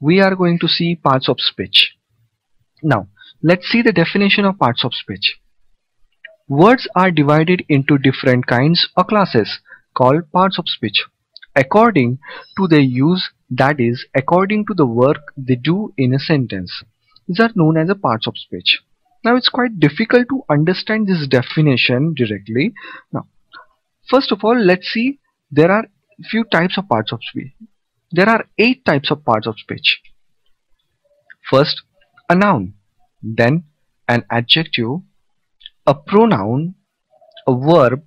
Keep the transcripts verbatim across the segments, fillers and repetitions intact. we are going to see parts of speech. Now, let's see the definition of parts of speech. Words are divided into different kinds or classes called parts of speech according to their use, that is, according to the work they do in a sentence. These are known as the parts of speech. Now, it's quite difficult to understand this definition directly. Now, first of all, let's see there are few types of parts of speech. There are eight types of parts of speech. First, a noun, then an adjective, a pronoun, a verb,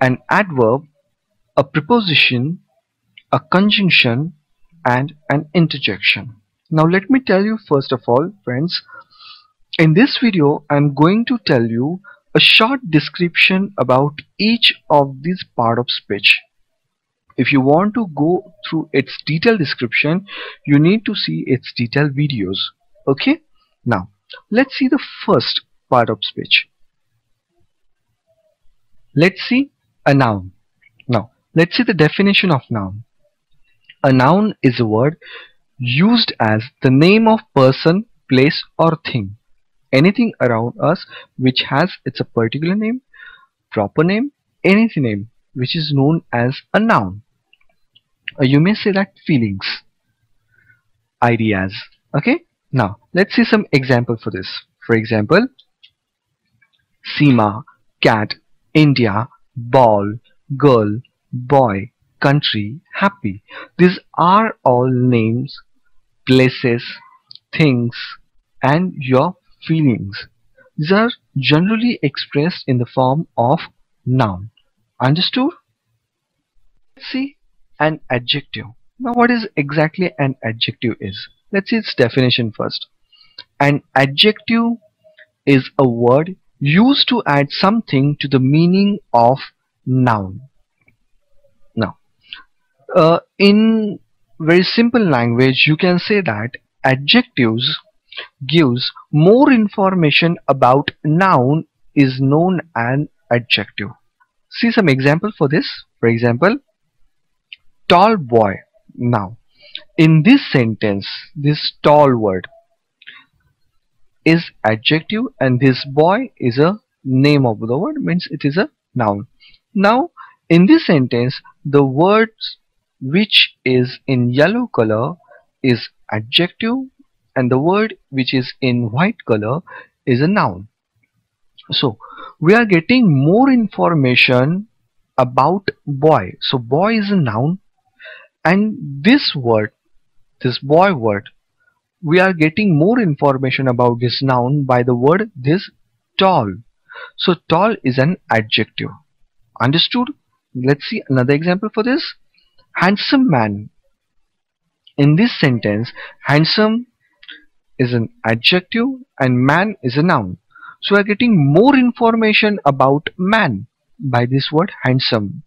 an adverb, a preposition, a conjunction, and an interjection. Now let me tell you first of all, friends, in this video I'm going to tell you a short description about each of these parts of speech. If you want to go through its detailed description, you need to see its detailed videos. Okay? Now, let's see the first part of speech. Let's see a noun. Now, let's see the definition of noun. A noun is a word used as the name of person, place or thing. Anything around us which has its a particular name, proper name, any name, which is known as a noun. You may say that feelings, ideas. Okay, now let's see some example for this. For example, Seema, cat, India, ball, girl, boy, country, happy. These are all names, places, things, and your feelings. These are generally expressed in the form of noun. Understood? Let's see an adjective. Now what is exactly an adjective is? Let's see its definition first. An adjective is a word used to add something to the meaning of noun. Now, uh, in very simple language, you can say that adjectives gives more information about noun is known as an adjective. See some example for this. For example, tall boy. Now, in this sentence, this tall word is adjective and this boy is a name of the word, means it is a noun. Now, in this sentence, the words which is in yellow color is adjective and the word which is in white color is a noun. So, we are getting more information about boy. So, boy is a noun and this word, this boy word, we are getting more information about this noun by the word this tall. So, tall is an adjective. Understood? Let's see another example for this. Handsome man. In this sentence, handsome is an adjective and man is a noun. So we are getting more information about man by this word handsome.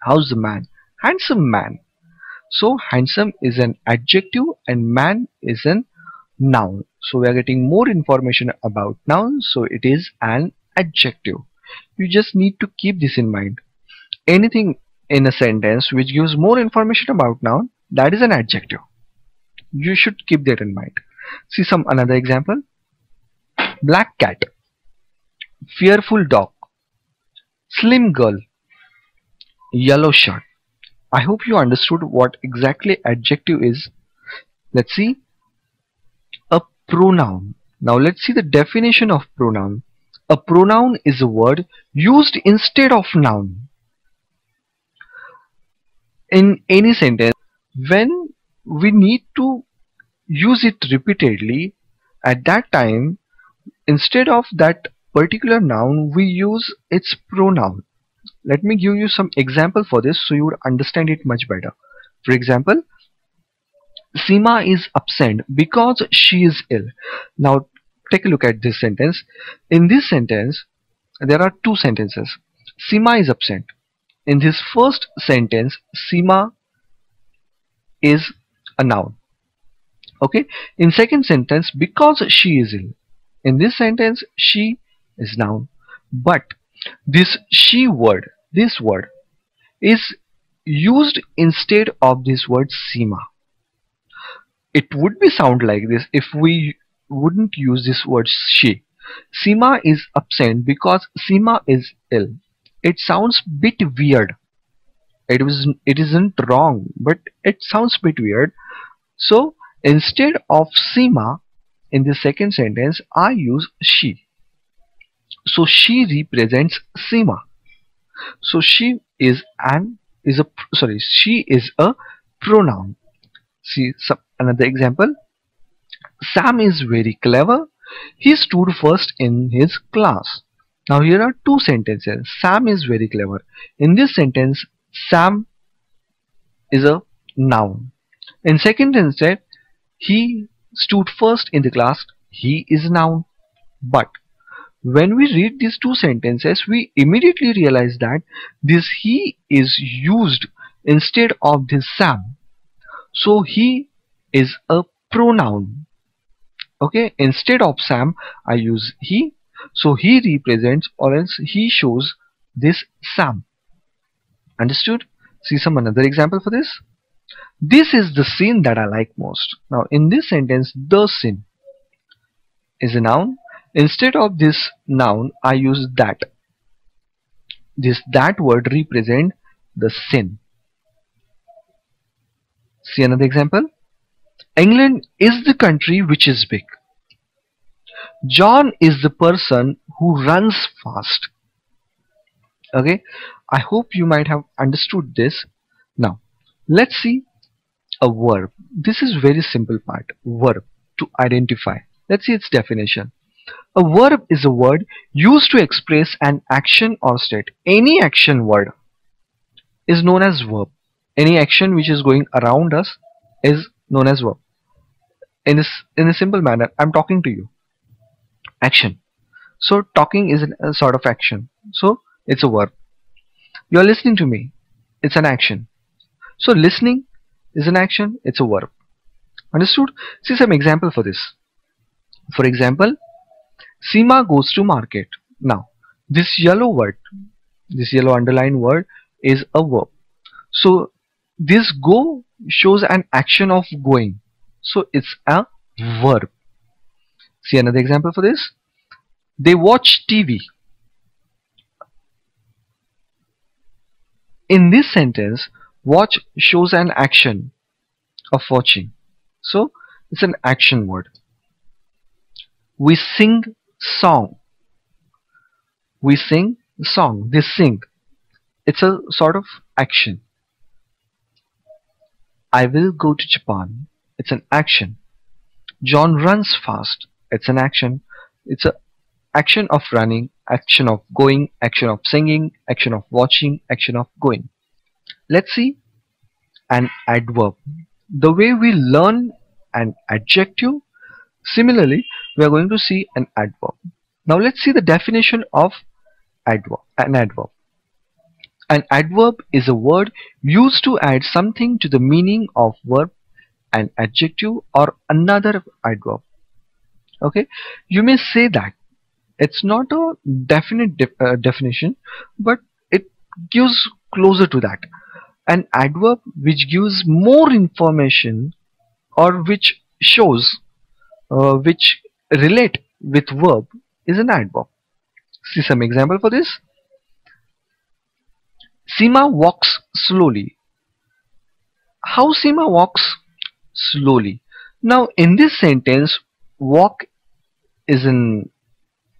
How's the man? Handsome man. So handsome is an adjective and man is a noun. So we are getting more information about noun. So it is an adjective. You just need to keep this in mind. Anything in a sentence which gives more information about noun, that is an adjective. You should keep that in mind. See some another example. Black cat, fearful dog, slim girl, yellow shirt. I hope you understood what exactly adjective is. Let's see a pronoun. Now let's see the definition of pronoun. A pronoun is a word used instead of noun. In any sentence, when we need to use it repeatedly, at that time, instead of that particular noun, we use its pronoun. Let me give you some example for this so you would understand it much better. For example, Seema is absent because she is ill. Now take a look at this sentence. In this sentence, there are two sentences. Seema is absent. In this first sentence, Seema is a noun. Okay. In second sentence, because she is ill. In this sentence, she is noun, but this she word, this word is used instead of this word Seema. it would be sound like this if we wouldn't use this word she. Seema is absent because Seema is ill. It sounds bit weird. It was, it isn't wrong, but it sounds bit weird. So instead of Seema in the second sentence, I use she. So she represents Seema. So she is an is a sorry she is a pronoun. See some, another example. Sam is very clever. He stood first in his class. Now here are two sentences. Sam is very clever. In this sentence, Sam is a noun. In second sentence, he stood first in the class. He is a noun. But when we read these two sentences, we immediately realize that this he is used instead of this Sam. So he is a pronoun. Okay, instead of Sam, I use he. So he represents, or else he shows this Sam. Understood? See some another example for this. This is the scene that I like most. Now in this sentence, the scene is a noun. Instead of this noun, I use that. This that word represents the scene. See another example. England is the country which is big. John is the person who runs fast. Okay, I hope you might have understood this. Now let's see a verb. This is very simple part, verb to identify. Let's see its definition. A verb is a word used to express an action or state. Any action word is known as verb. Any action which is going around us is known as verb. In this, in a simple manner, I'm talking to you. Action. So talking is a sort of action. So it's a verb. You're listening to me. It's an action. So listening is an action. It's a verb. Understood? See some example for this. For example, Seema goes to market. Now this yellow word, this yellow underlined word is a verb. So this go shows an action of going. So it's a verb. See another example for this. They watch T V. In this sentence, watch shows an action of watching. So it's an action word. We sing song. We sing song. They sing. It's a sort of action. I will go to Japan. It's an action. John runs fast. It's an action. It's an action of running, action of going, action of singing, action of watching, action of going. Let's see an adverb. The way we learn an adjective, similarly, we are going to see an adverb. Now let's see the definition of adverb. An adverb. An adverb is a word used to add something to the meaning of verb, an adjective or another adverb. Okay, you may say that it's not a definite de uh, definition, but it gives closer to that. An adverb which gives more information or which shows, uh, which relate with verb is an adverb. See some example for this. Seema walks slowly. How Seema walks? Slowly. Now in this sentence, walk is an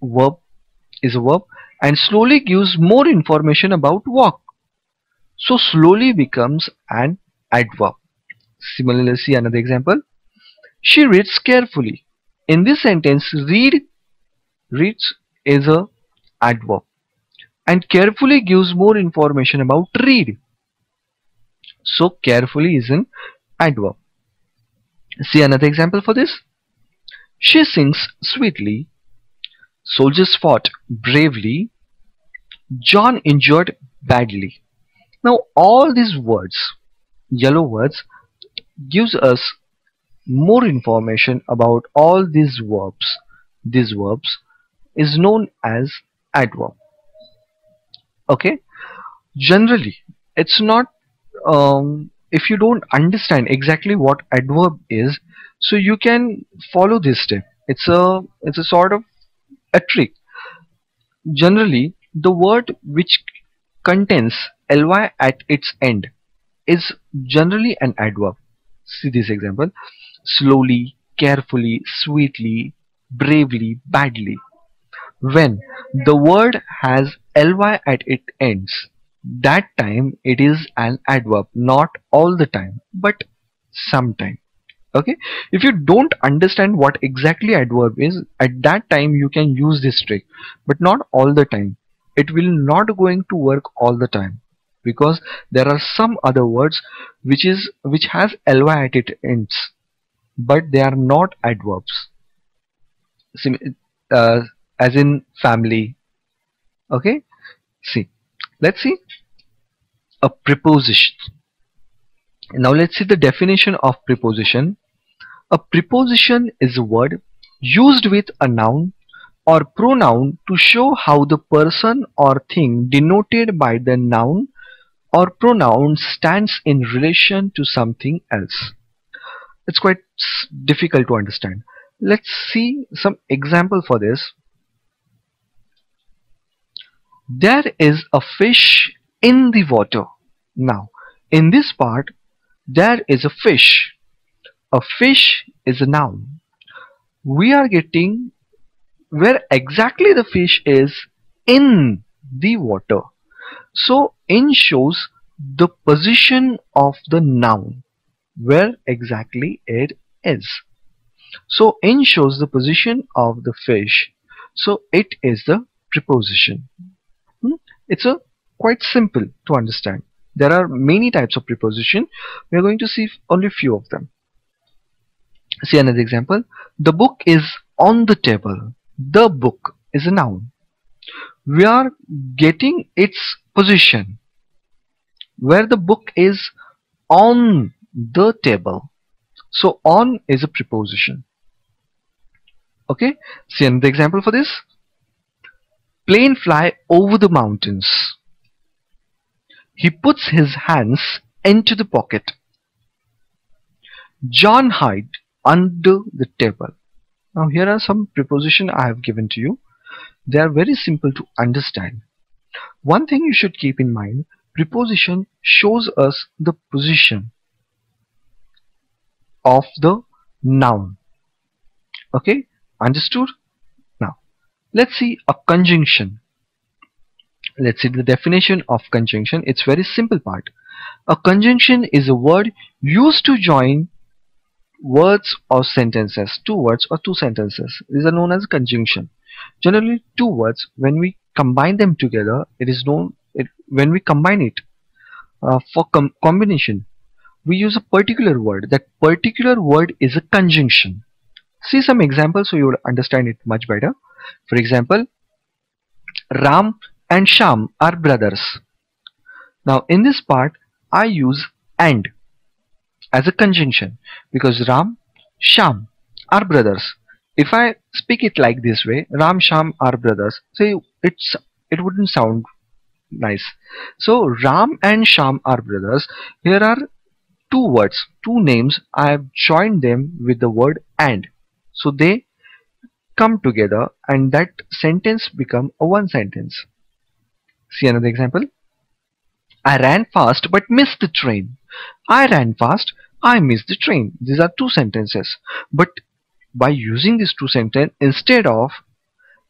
verb, is a verb, and slowly gives more information about walk. So slowly becomes an adverb. Similarly, see another example. She reads carefully. In this sentence, read, reads is a adverb. And carefully gives more information about read. So carefully is an adverb. See another example for this. She sings sweetly. Soldiers fought bravely. John injured badly. Now all these words, yellow words, gives us more information about all these verbs. These verbs is known as adverb. Okay, generally it's not, um, if you don't understand exactly what adverb is, So you can follow this step. It's a it's a sort of a trick. Generally, the word which contains ly at its end is generally an adverb. See this example: slowly, carefully, sweetly, bravely, badly. When the word has ly at its ends, that time it is an adverb. Not all the time, but sometime. Okay, if you don't understand what exactly adverb is, at that time you can use this trick, but not all the time. It will not going to work all the time, because there are some other words which is which has ly at its ends, but they are not adverbs. See, uh, as in family. Okay, see, let's see a preposition. Now let's see the definition of preposition. A preposition is a word used with a noun or pronoun to show how the person or thing denoted by the noun or pronoun stands in relation to something else. It's quite difficult to understand. Let's see some example for this. There is a fish in the water. Now, in this part, there is a fish. A fish is a noun. We are getting where exactly the fish is in the water. So in shows the position of the noun, where exactly it is. So in shows the position of the fish. So it is the preposition. Hmm? It's a quite simple to understand. There are many types of preposition. We are going to see only few of them. See another example. The book is on the table. The book is a noun. We are getting its position, where the book is on the table. So on is a preposition. Okay. See another example for this. Plane fly over the mountains. He puts his hands into the pocket. John hid under the table. Now here are some prepositions I have given to you. They are very simple to understand. One thing you should keep in mind, preposition shows us the position of the noun. Okay, understood? Now let's see a conjunction. Let's see the definition of conjunction. It's very simple part. A conjunction is a word used to join words or sentences. Two words or two sentences. These are known as conjunction. Generally, two words, when we combine them together, it is known. It, when we combine it uh, for com combination, we use a particular word. That particular word is a conjunction. See some examples so you will understand it much better. For example, Ram and Shyam are brothers. Now in this part I use and as a conjunction, because Ram, Shyam are brothers. If I speak it like this way, Ram, Shyam are brothers, so it's, it wouldn't sound nice. So Ram and Shyam are brothers. Here are two words, two names. I have joined them with the word and. So they come together and that sentence become a one sentence. See another example. I ran fast but missed the train. I ran fast, I missed the train. These are two sentences. But by using these two sentences, instead of,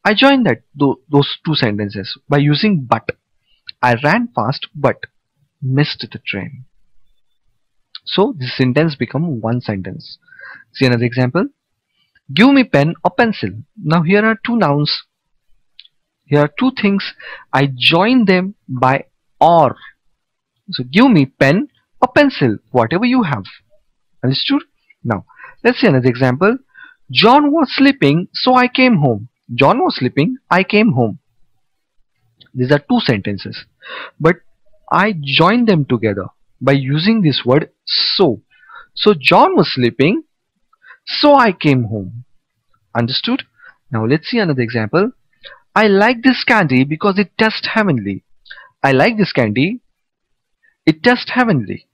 I joined that th those two sentences by using but. I ran fast but missed the train. So this sentence become one sentence. See another example. Give me pen or pencil. Now here are two nouns. Here are two things. I join them by or. So give me pen or pencil, whatever you have. Understood? Now let's see another example. John was sleeping, so I came home. John was sleeping, I came home. These are two sentences, but I join them together by using this word so. So John was sleeping, so I came home. Understood? Now let's see another example. I like this candy because it tastes heavenly. I like this candy, it tastes heavenly.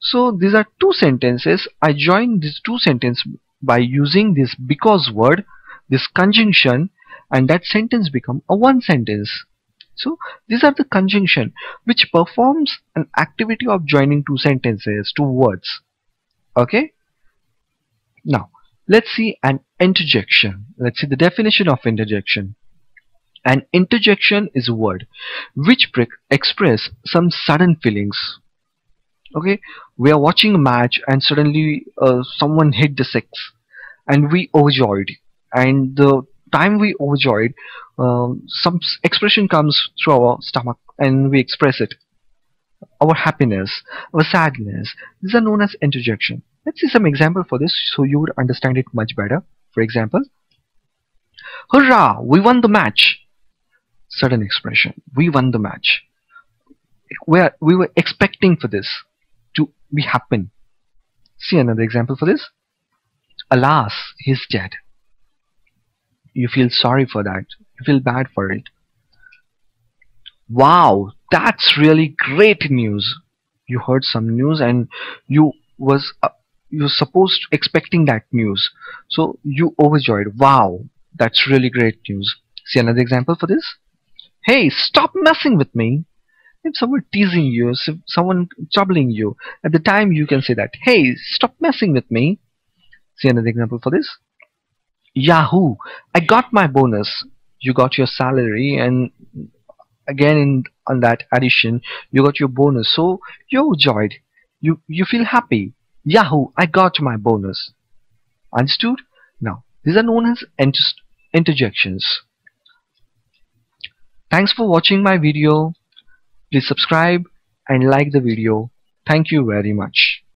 So these are two sentences. I join these two sentences by using this because word, this conjunction, and that sentence become a one sentence. So these are the conjunction which performs an activity of joining two sentences, two words. Okay. Now let's see an interjection. Let's see the definition of interjection. An interjection is a word which express some sudden feelings. Okay, we are watching a match and suddenly uh, someone hit the six, and we overjoyed. And the time we overjoyed, um, some expression comes through our stomach, and we express it. Our happiness, our sadness. These are known as interjection. Let's see some example for this, so you would understand it much better. For example, hurrah! We won the match. Sudden expression. We won the match. We are, we were expecting for this to be happen. See another example for this. Alas, he's dead. You feel sorry for that. You feel bad for it. Wow, that's really great news. You heard some news and you was uh, you were supposed to expecting that news. So you overjoyed. Wow, that's really great news. See another example for this. Hey, stop messing with me. If someone teasing you, if someone troubling you, at the time you can say that, hey, stop messing with me. See another example for this. Yahoo, I got my bonus. You got your salary, and again in on that addition you got your bonus, so you enjoyed, you you feel happy. Yahoo, I got my bonus. Understood? Now these are known as inter interjections. Thanks for watching my video. Please subscribe and like the video. Thank you very much.